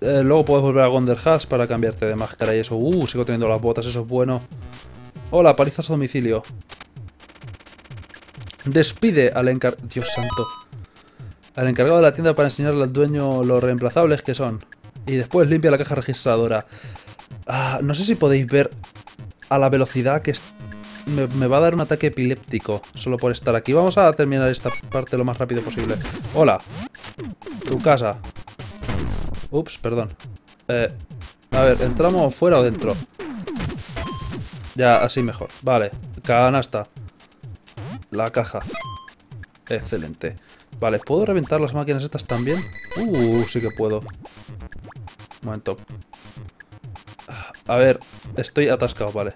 Luego puedes volver a Gunderhats para cambiarte de máscara y eso. Sigo teniendo las botas, eso es bueno. Hola, palizas a domicilio. Despide al encargado. Dios santo. Al encargado de la tienda para enseñarle al dueño lo reemplazables que son. Y después limpia la caja registradora. No sé si podéis ver a la velocidad que me va a dar un ataque epiléptico solo por estar aquí. Vamos a terminar esta parte lo más rápido posible. Hola. Tu casa. Ups, perdón. A ver, ¿entramos fuera o dentro? Ya, así mejor. Vale. Canasta. La caja. Excelente. Vale, ¿puedo reventar las máquinas estas también? Sí que puedo. Un momento. A ver, estoy atascado, vale.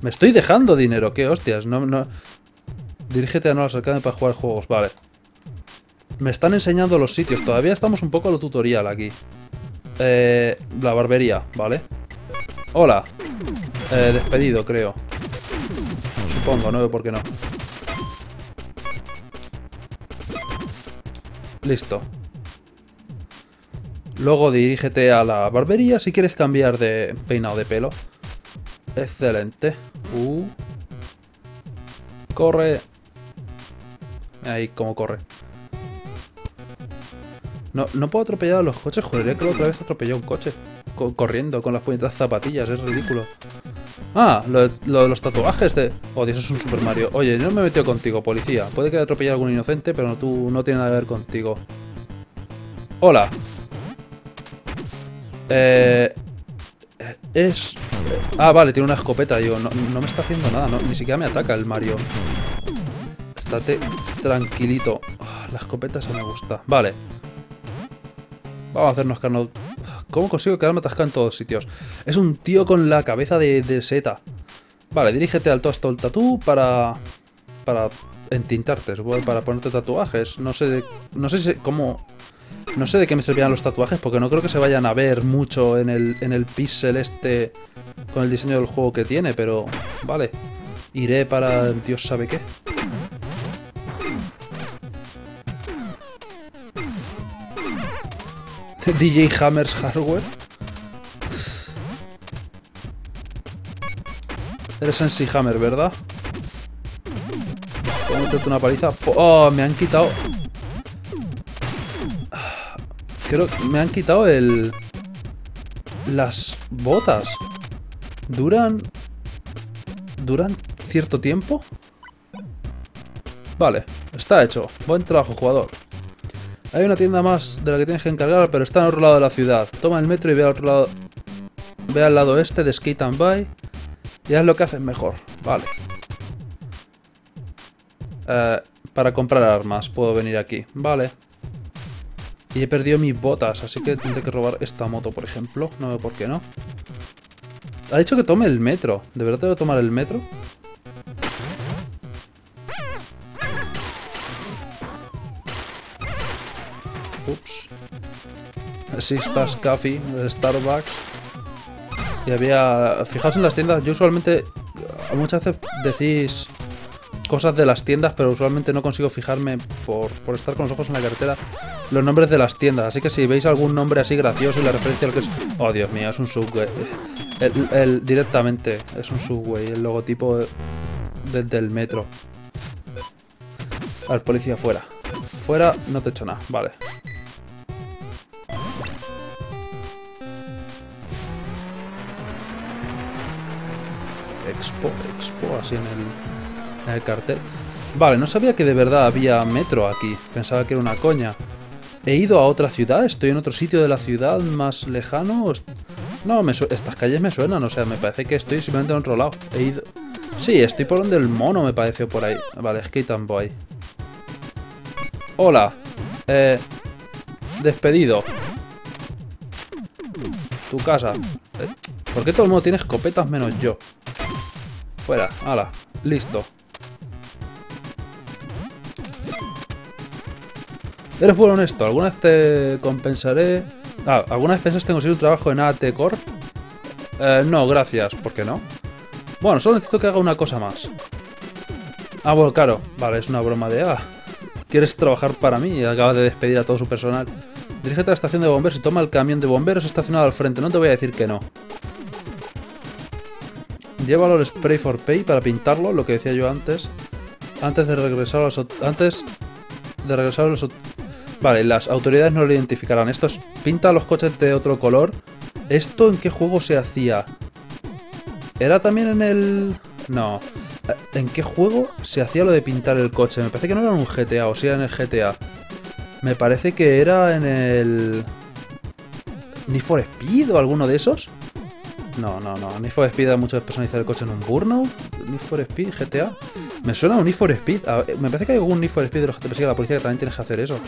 Me estoy dejando dinero, qué hostias. No. Dirígete a no las arcades para jugar juegos, vale. Me están enseñando los sitios. Todavía estamos un poco a lo tutorial aquí. La barbería, vale. Hola. Despedido, creo. Supongo, no veo por qué no. Listo. Luego dirígete a la barbería si quieres cambiar de peinado de pelo. Excelente. Corre. Ahí, como corre. No puedo atropellar a los coches. Joder, que la otra vez atropellé un coche. Corriendo con las puñetas zapatillas. Es ridículo. Lo de los tatuajes de... eso es un Super Mario. Oye, no me he metido contigo, policía. Puede que atropelle a algún inocente, pero tú no tiene nada que ver contigo. Hola. Vale, tiene una escopeta. Digo, no me está haciendo nada, ni siquiera me ataca el Mario. Estate tranquilito. La escopeta esa me gusta. Vale. Vamos a hacernos carno... ¿Cómo consigo quedarme atascado en todos sitios? Es un tío con la cabeza de seta. Vale, dirígete al Toast Old Tattoo para entintarte, para ponerte tatuajes. No sé de qué me servirán los tatuajes, porque no creo que se vayan a ver mucho en el pixel este con el diseño del juego que tiene, pero... Vale, iré para Dios sabe qué. DJ Hammers Hardware. Eres en sí Hammer, ¿verdad? ¿Puedo meterte una paliza? Me han quitado. Creo que me han quitado las botas. ¿Duran cierto tiempo? Vale, está hecho. Buen trabajo, jugador. Hay una tienda más de la que tienes que encargar, pero está al otro lado de la ciudad. Toma el metro y ve al otro lado. Ve al lado este de Skate and Buy. Y haz lo que haces mejor. Vale. Para comprar armas puedo venir aquí. Vale. Y he perdido mis botas, así que tendré que robar esta moto, por ejemplo. No veo por qué no. Ha dicho que tome el metro. ¿De verdad tengo que tomar el metro? Ups. Sixpack Coffee, Starbucks. Y había... Fijaos en las tiendas. Yo usualmente... Muchas veces decís cosas de las tiendas, pero usualmente no consigo fijarme por estar con los ojos en la carretera los nombres de las tiendas. Así que si veis algún nombre así gracioso y la referencia al que es... Oh, Dios mío, es un Subway. Directamente es un Subway. El logotipo del metro. Al policía, fuera. Fuera, no te echo nada. Vale. Expo, así en el cartel. Vale, no sabía que de verdad había metro aquí. Pensaba que era una coña. ¿He ido a otra ciudad? ¿Estoy en otro sitio de la ciudad más lejano? No, estas calles me suenan. O sea, me parece que estoy simplemente en otro lado. He ido... Sí, estoy por donde el mono me pareció por ahí. Vale, Skate and Boy. Hola. Despedido. Tu casa. ¿Por qué todo el mundo tiene escopetas menos yo? Fuera, ala, listo. Eres bueno en esto, alguna vez te compensaré... ¿Alguna vez pensaste en conseguir un trabajo en AT Corp? No, gracias, ¿por qué no? Bueno, solo necesito que haga una cosa más. Ah, bueno, claro. Vale, es una broma de... Ah, ¿quieres trabajar para mí? Y acaba de despedir a todo su personal. Dirígete a la estación de bomberos y toma el camión de bomberos estacionado al frente. No te voy a decir que no. Llévalo al Spray for Pay para pintarlo, lo que decía yo antes. Antes de regresar a los... Vale, las autoridades no lo identificarán. Esto es... Pinta los coches de otro color. ¿Esto en qué juego se hacía? ¿Era también en el...? No. ¿En qué juego se hacía lo de pintar el coche? Me parece que no era en un GTA, o si era en el GTA. Me parece que era en el... ¿Need for Speed o alguno de esos? No, no, no. Need for Speed da mucho de personalizar el coche en un Burnout. Need for Speed, GTA. Me suena a un Need for Speed. Me parece que hay algún Need for Speed de los que te persigue la policía que también tienes que hacer eso.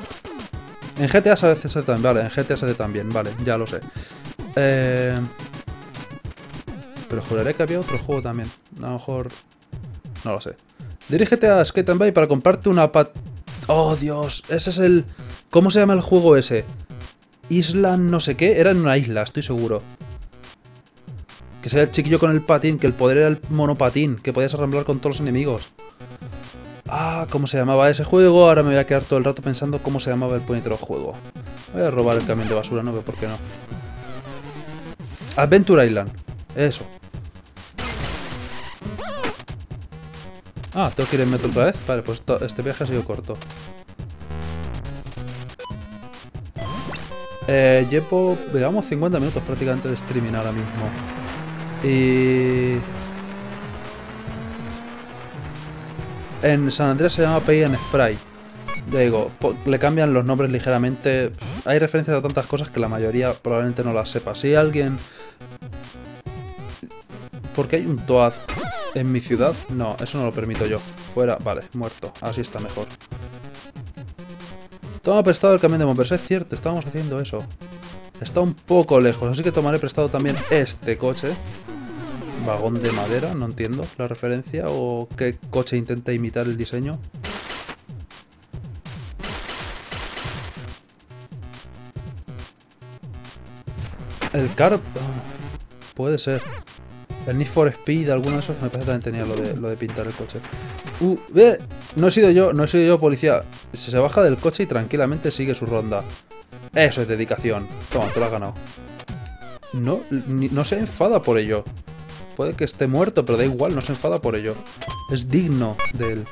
En GTA se hace también. Vale, en GTA se hace también. Vale, ya lo sé. Pero juraré que había otro juego también. A lo mejor... No lo sé. Dirígete a Skate and Bay para comprarte una pat... ¡Oh, Dios! Ese es el... ¿Cómo se llama el juego ese? Isla no sé qué. Era en una isla, estoy seguro. Que sea el chiquillo con el patín, que el poder era el monopatín, que podías arramblar con todos los enemigos. Ah, ¿cómo se llamaba ese juego? Ahora me voy a quedar todo el rato pensando cómo se llamaba el puñetero juego. Voy a robar el camión de basura, no veo por qué no. Adventure Island. Eso. Ah, tengo que ir en metro otra vez. Vale, pues este viaje ha sido corto. Llevo, digamos, 50 minutos prácticamente de streaming ahora mismo. Y... En San Andreas se llama Pay and Spray. Ya digo, le cambian los nombres ligeramente. Hay referencias a tantas cosas que la mayoría probablemente no las sepa. Si alguien... ¿Por qué hay un Toad en mi ciudad? No, eso no lo permito yo. Fuera, vale, muerto. Así está mejor. Toma prestado el camión de bomberos. Es cierto, estábamos haciendo eso. Está un poco lejos, así que tomaré prestado también este coche. Vagón de madera, no entiendo la referencia. O qué coche intenta imitar el diseño. El carp... Puede ser. El Need for Speed, alguno de esos, me parece que también tenía lo de pintar el coche. No he sido yo, policía. Se baja del coche y tranquilamente sigue su ronda. Eso es dedicación. Toma, te lo has ganado. No se enfada por ello. Puede que esté muerto, pero da igual, no se enfada por ello. Es digno de él.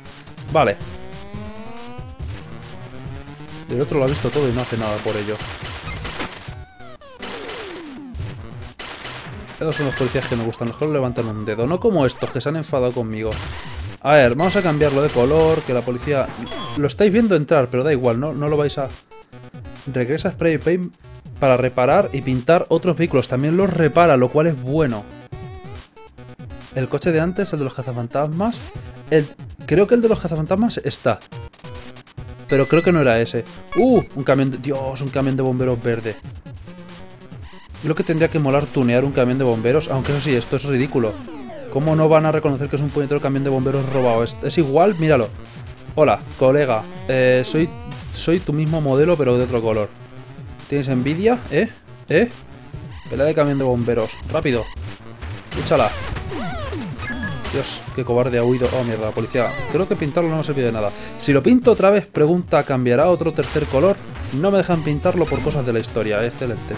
Vale. El otro lo ha visto todo y no hace nada por ello. Esos son los policías que me gustan, mejor levantan un dedo. No como estos que se han enfadado conmigo. A ver, vamos a cambiarlo de color. Que la policía... Lo estáis viendo entrar, pero da igual, no lo vais a... Regresa a Spray Paint para reparar y pintar otros vehículos. También los repara, lo cual es bueno. El coche de antes, el de los cazafantasmas. Creo que el de los cazafantasmas está. Pero creo que no era ese. Un camión de... Dios, un camión de bomberos verde. Creo que tendría que molar tunear un camión de bomberos. Aunque eso sí, esto es ridículo. ¿Cómo no van a reconocer que es un puñetero camión de bomberos robado? Es igual, míralo. Hola, colega. Soy tu mismo modelo, pero de otro color. ¿Tienes envidia? Pelea de camión de bomberos. Rápido. Escúchala. Dios, qué cobarde ha huido. Oh, mierda, la policía. Creo que pintarlo no me ha servido de nada. Si lo pinto otra vez, pregunta, ¿cambiará a otro tercer color? No me dejan pintarlo por cosas de la historia. Excelente.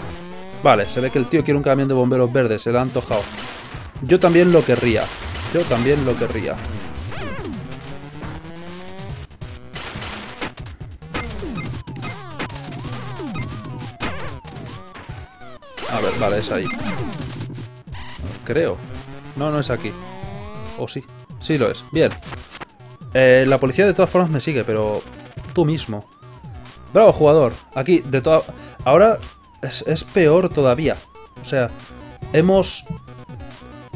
Vale, se ve que el tío quiere un camión de bomberos verdes, se le ha antojado. Yo también lo querría. A ver, vale, es ahí. Creo. No, no es aquí. O sí. Sí lo es. Bien. La policía de todas formas me sigue, pero... Tú mismo. Bravo, jugador. Aquí, de todas... Ahora... Es peor todavía. O sea,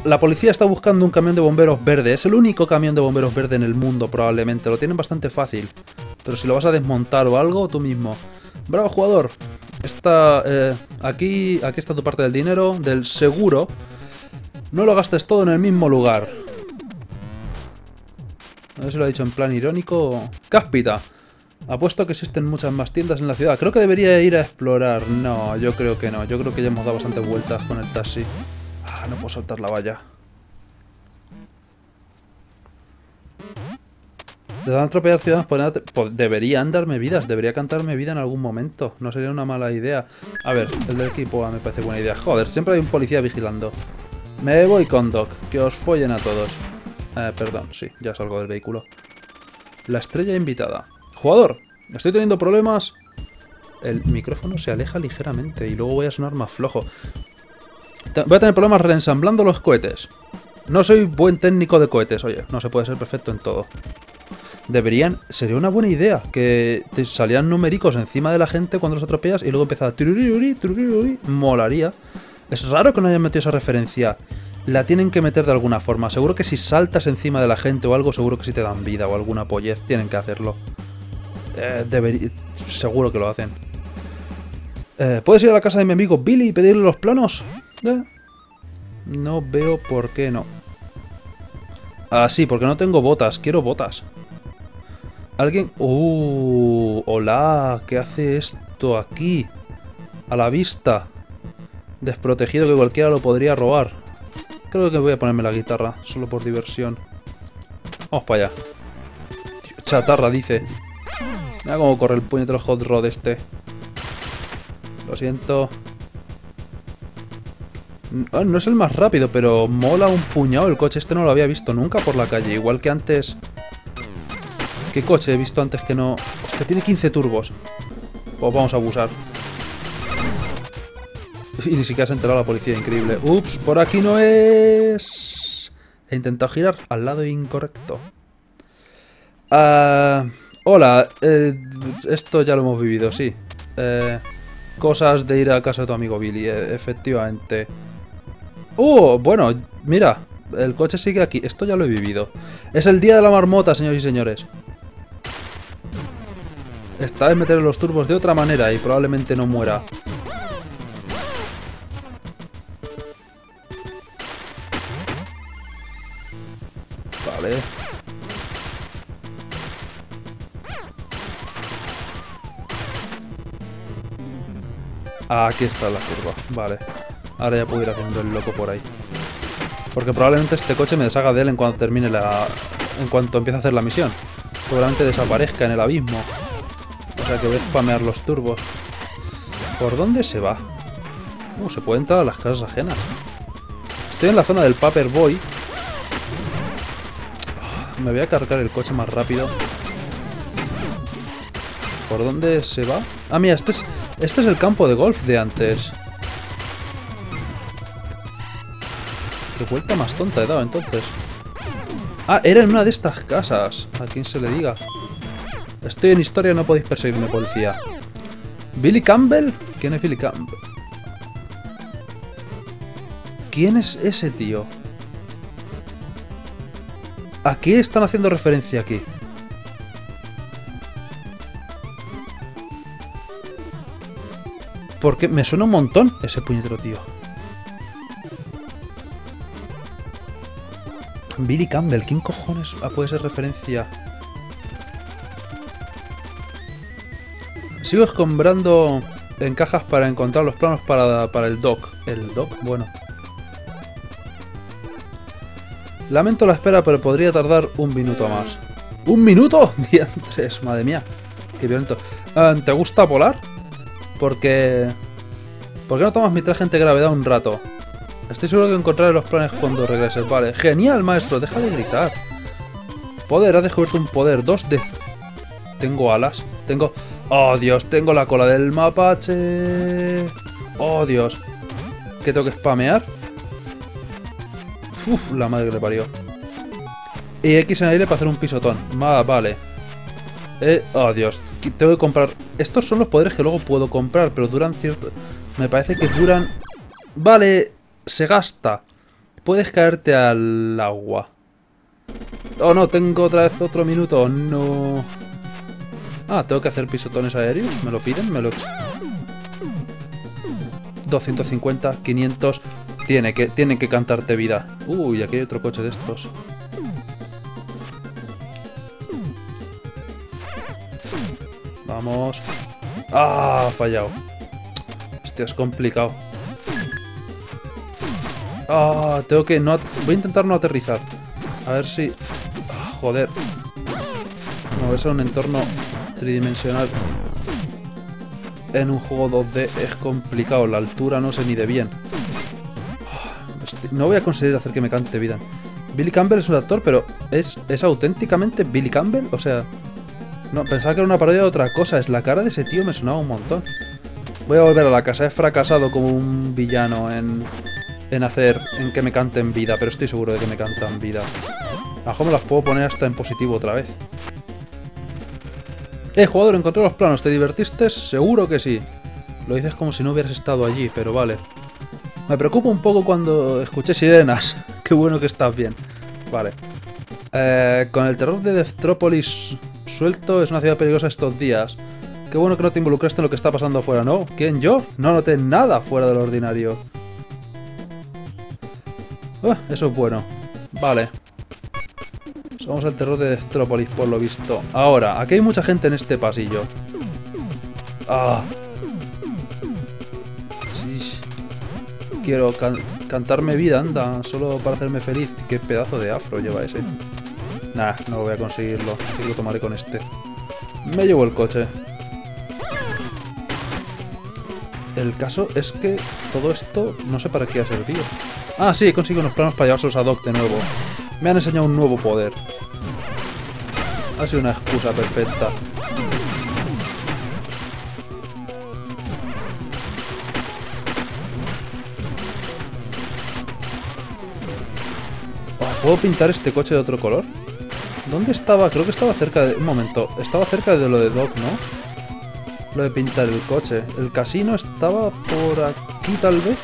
la policía está buscando un camión de bomberos verde. Es el único camión de bomberos verde en el mundo, probablemente. Lo tienen bastante fácil. Pero si lo vas a desmontar o algo, tú mismo. Bravo, jugador. Aquí está tu parte del dinero, del seguro. No lo gastes todo en el mismo lugar. A ver si lo ha dicho en plan irónico. Cáspita. Apuesto que existen muchas más tiendas en la ciudad. Creo que debería ir a explorar. No, yo creo que no. Yo creo que ya hemos dado bastantes vueltas con el taxi. Ah, no puedo saltar la valla. Le dan atropellar ciudadanos pues deberían darme vidas, debería cantarme vida en algún momento. No sería una mala idea. A ver, el del equipo me parece buena idea. Joder, siempre hay un policía vigilando. Me voy con Doc, que os follen a todos. Perdón, sí, ya salgo del vehículo. La estrella invitada. Jugador, estoy teniendo problemas. El micrófono se aleja ligeramente y luego voy a sonar más flojo. Voy a tener problemas reensamblando los cohetes. No soy buen técnico de cohetes, oye, no se puede ser perfecto en todo. Deberían, sería una buena idea que te salieran numéricos encima de la gente cuando los atropellas y luego empezara a... Molaría. Es raro que no hayan metido esa referencia. La tienen que meter de alguna forma. Seguro que si saltas encima de la gente o algo, seguro que si te dan vida o alguna pollez, tienen que hacerlo. Seguro que lo hacen. ¿Puedes ir a la casa de mi amigo Billy y pedirle los planos? No veo por qué no. Ah, sí, porque no tengo botas. Quiero botas. Alguien... hola, ¿qué hace esto aquí? A la vista. Desprotegido que cualquiera lo podría robar. Creo que voy a ponerme la guitarra, solo por diversión. Vamos para allá. Tío, chatarra, dice. Mira cómo corre el puñetero hot rod este. Lo siento. No es el más rápido, pero mola un puñado. El coche este no lo había visto nunca por la calle. Igual que antes... ¿Qué coche he visto antes que no...? Hostia, tiene 15 turbos. Pues vamos a abusar. Y ni siquiera se ha enterado la policía, increíble. Ups, por aquí no es... He intentado girar al lado incorrecto. Hola, esto ya lo hemos vivido, sí. Cosas de ir a casa de tu amigo Billy, efectivamente. Bueno, mira, el coche sigue aquí, esto ya lo he vivido. Es el día de la marmota, señores y señores. Esta vez meteré los turbos de otra manera y probablemente no muera. Vale. Aquí está la curva, vale. Ahora ya puedo ir haciendo el loco por ahí. Porque probablemente este coche me deshaga de él en cuanto termine la... En cuanto empiece a hacer la misión. Probablemente desaparezca en el abismo. O sea que voy a spamear los turbos. ¿Por dónde se va? Se puede entrar a las casas ajenas. Estoy en la zona del Paperboy. Me voy a cargar el coche más rápido. ¿Por dónde se va? Ah, mira, este es el campo de golf de antes. Qué vuelta más tonta he dado entonces. Ah, era en una de estas casas. A quien se le diga. Estoy en historia, no podéis perseguirme, policía. ¿Billy Campbell? ¿Quién es Billy Campbell? ¿Quién es ese tío? ¿A qué están haciendo referencia aquí? Porque me suena un montón ese puñetero tío. Billy Campbell, ¿quién cojones puede ser referencia? Sigo escombrando en cajas para encontrar los planos para el Doc. ¿El Doc? Bueno. Lamento la espera, pero podría tardar un minuto más. ¿Un minuto? Diantres, madre mía. Qué violento. ¿Te gusta volar? Porque... ¿Por qué no tomas mi traje antigravedad un rato? Estoy seguro que encontraré los planes cuando regreses. Vale. Genial, maestro. Deja de gritar. Poder. Has descubierto un poder. Dos de... Tengo alas. Tengo... ¡Oh, Dios! Tengo la cola del mapache. ¡Oh, Dios! ¿Qué tengo que spamear? Uf, la madre que le parió. Y X en aire para hacer un pisotón. Vale. Oh, Dios. Tengo que comprar... Estos son los poderes que luego puedo comprar, pero duran cierto... Me parece que duran... Vale, se gasta. Puedes caerte al agua. Oh, no, tengo otra vez otro minuto. No. Ah, tengo que hacer pisotones aéreos. Me lo piden, 250, 500... Tienen que cantarte vida. Uy, aquí hay otro coche de estos. Vamos. ¡Ah! Fallado. Hostia, es complicado. ¡Ah! Tengo que... Voy a intentar no aterrizar. A ver si... ¡Ah, joder! moverse en un entorno tridimensional en un juego 2D es complicado. La altura no sé ni de bien. No voy a conseguir hacer que me cante vida. Billy Campbell es un actor, pero ¿es auténticamente Billy Campbell? O sea, no, pensaba que era una parodia de otra cosa. Es la cara de ese tío, me sonaba un montón. Voy a volver a la casa. He fracasado como un villano en que me canten vida, pero estoy seguro de que me cantan vida. A lo mejor me las puedo poner hasta en positivo otra vez. Jugador, encontré los planos. ¿Te divertiste? Seguro que sí. Lo dices como si no hubieras estado allí, pero vale. Me preocupa un poco cuando escuché sirenas. Qué bueno que estás bien. Vale. Con el terror de Deathtropolis suelto, es una ciudad peligrosa estos días. Qué bueno que no te involucraste en lo que está pasando afuera, ¿no? ¿Quién, yo? No noté nada fuera del ordinario. Eso es bueno. Vale. Vamos al terror de Estrópolis, por lo visto. Ahora, aquí hay mucha gente en este pasillo. Quiero cantarme vida, anda. Solo para hacerme feliz. Qué pedazo de afro lleva ese. Nah, no voy a conseguirlo. Así que lo tomaré con este. Me llevo el coche. El caso es que todo esto no sé para qué ha servido. Ah, sí, he conseguido unos planos para llevarlos a Doc de nuevo. Me han enseñado un nuevo poder. Ha sido una excusa perfecta. ¿Puedo pintar este coche de otro color? ¿Dónde estaba? Creo que estaba cerca de... Un momento. Estaba cerca de lo de Doc, ¿no? Lo de pintar el coche. ¿El casino estaba por aquí, tal vez?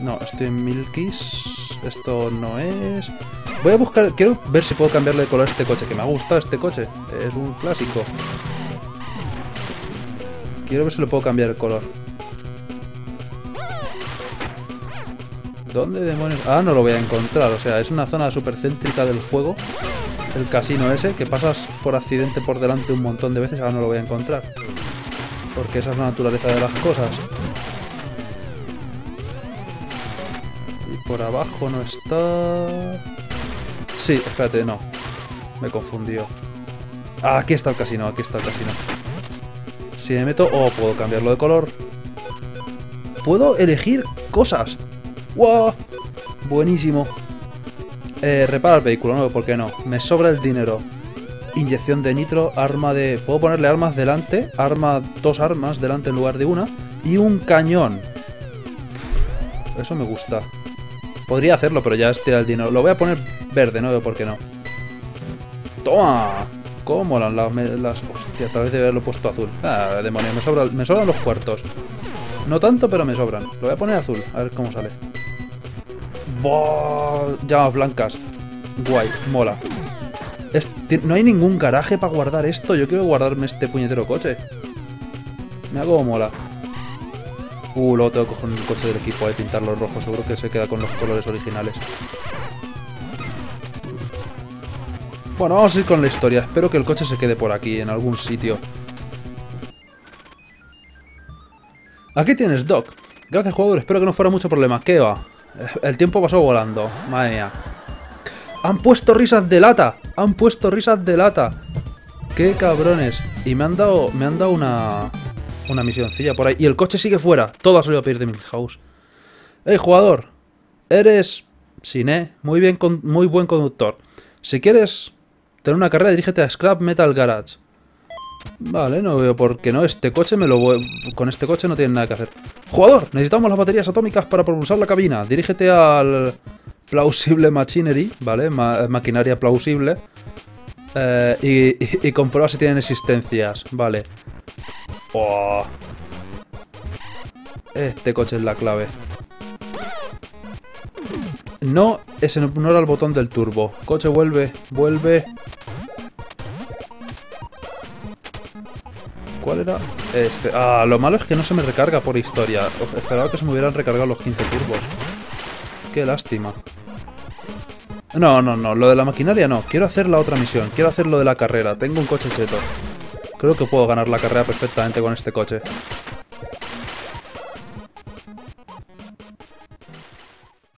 No, estoy en Milky's. Esto no es... Voy a buscar... Quiero ver si puedo cambiarle de color a este coche, que me ha gustado este coche. Es un clásico. Quiero ver si le puedo cambiar el color. ¿Dónde demonios...? Ah, no lo voy a encontrar. O sea, es una zona súper céntrica del juego. El casino ese, que pasas por accidente por delante un montón de veces. Ahora no lo voy a encontrar. Porque esa es la naturaleza de las cosas. Por abajo no está... Sí, espérate, no. Me confundió. Ah, aquí está el casino, aquí está el casino. Si me meto... Oh, puedo cambiarlo de color. Puedo elegir cosas. ¡Wow! Buenísimo. Repara el vehículo, ¿no? ¿Por qué no? Me sobra el dinero. Inyección de nitro, arma de... Puedo ponerle armas delante. Dos armas delante en lugar de una. Y un cañón. Uf, eso me gusta. Podría hacerlo, pero ya es tirar el dinero. Lo voy a poner verde, no veo por qué no. ¡Toma! ¿Cómo molan las... Hostia, a través de haberlo puesto azul. Ah, demonio, me sobran los cuartos. No tanto, pero me sobran. Lo voy a poner azul, a ver cómo sale. ¡Boh! Llamas blancas. Guay, mola. No hay ningún garaje para guardar esto. Yo quiero guardarme este puñetero coche. Mira cómo mola. Luego tengo que coger un coche del equipo y pintarlo rojo. Seguro que se queda con los colores originales. Bueno, vamos a ir con la historia. Espero que el coche se quede por aquí, en algún sitio. Aquí tienes, Doc. Gracias, jugador. Espero que no fuera mucho problema. ¿Qué va? El tiempo pasó volando. Madre mía. ¡Han puesto risas de lata! ¡Han puesto risas de lata! ¡Qué cabrones! Y me han dado una misioncilla por ahí. Y el coche sigue fuera. Todo ha salido a pedir de Milhouse. ¡Hey, jugador! Eres... Siné. Muy buen conductor. Si quieres tener una carrera, dirígete a Scrap Metal Garage. Vale, no veo por qué no. Este coche me lo voy... Con este coche no tiene nada que hacer. ¡Jugador! Necesitamos las baterías atómicas para propulsar la cabina. Dirígete al... Plausible machinery. Vale, maquinaria plausible. Y comprueba si tienen existencias. Vale. Oh. Este coche es la clave. No, ese no era el botón del turbo. Coche, vuelve, vuelve. ¿Cuál era? Este. Ah, lo malo es que no se me recarga por historia. Esperaba que se me hubieran recargado los 15 turbos. Qué lástima. No, no, no. Lo de la maquinaria no. Quiero hacer la otra misión. Quiero hacer lo de la carrera. Tengo un coche cheto. Creo que puedo ganar la carrera perfectamente con este coche.